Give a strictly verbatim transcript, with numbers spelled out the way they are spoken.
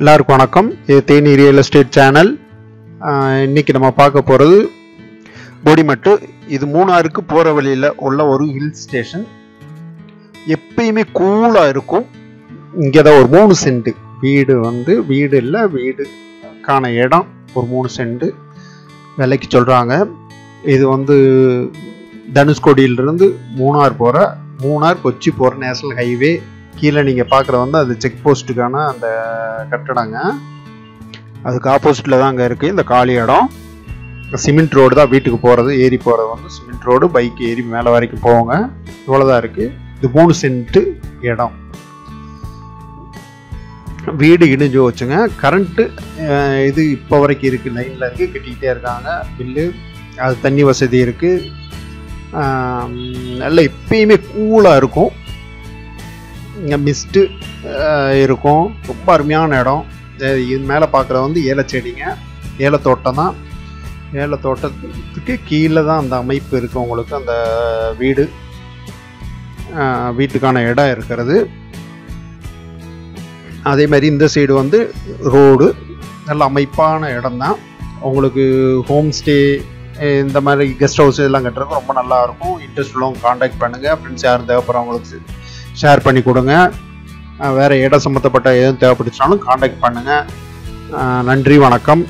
எல்லாருக்கும் வணக்கம். இது தேனி ரியல் எஸ்டேட் சேனல். இன்னைக்கு நம்ம பார்க்க போகிறது போடிமட்டு. இது மூணாருக்கு போகிற வழியில் உள்ள ஒரு ஹில் ஸ்டேஷன். எப்பயுமே கூலாக இருக்கும். இங்கே தான் ஒரு மூணு சென்ட் வீடு வந்து வீடு இல்லை வீடு காண இடம் ஒரு மூணு சென்ட் விலைக்கு சொல்கிறாங்க. இது வந்து தனுஷ்கோடியிலிருந்து மூணார் போகிற மூணார் கொச்சி போகிற நேஷனல் ஹைவே. கீழே நீங்கள் பார்க்குற வந்து அது செக் போஸ்ட்டுக்கான அந்த கட்டடங்க. அதுக்கு ஆப்போசிட்டில் தான் அங்கே இருக்குது இந்த காலி இடம். சிமெண்ட் ரோடு தான் வீட்டுக்கு போகிறது, ஏறி போகிறது வந்து சிமெண்ட் ரோடு. பைக் ஏறி மேலே வரைக்கும் போவோங்க. இவ்வளோதான் இருக்குது. இது மூணு சென்ட்டு இடம். வீடு இடிஞ்சு வச்சுங்க. கரண்ட்டு இது இப்போ வரைக்கும் இருக்குது, லைனில் இருக்குது, கட்டிக்கிட்டே இருக்காங்க பில்லு. அது தண்ணி வசதி இருக்குது. நல்ல எப்பயுமே கூலாக இருக்கும். இங்கே மிஸ்ட்டு இருக்கும். ரொம்ப அருமையான இடம். இது மேலே பார்க்குறது வந்து ஏலை செடிங்க, ஏலை தோட்டம் தான். ஏலை தோட்டத்துக்கு கீழே தான் அந்த அமைப்பு இருக்குது. உங்களுக்கு அந்த வீடு வீட்டுக்கான இடம் இருக்கிறது. அதே மாதிரி இந்த சைடு வந்து ரோடு. நல்ல அமைப்பான இடம் தான். உங்களுக்கு ஹோம் ஸ்டே இந்த மாதிரி கெஸ்ட் ஹவுஸ் இதெல்லாம் கட்டுறதுக்கு ரொம்ப நல்லாயிருக்கும். இன்ட்ரெஸ்ட் உள்ளவங்க கான்டாக்ட் பண்ணுங்கள். ஃப்ரெண்ட்ஸ் யாரும் தேவைப்படுற அவங்களுக்கு ஷேர் பண்ணி கொடுங்க. வேறு இடம் சம்மந்தப்பட்ட எதுவும் தேவைப்பட்டுச்சாலும் கான்டாக்ட் பண்ணுங்கள். நன்றி, வணக்கம்.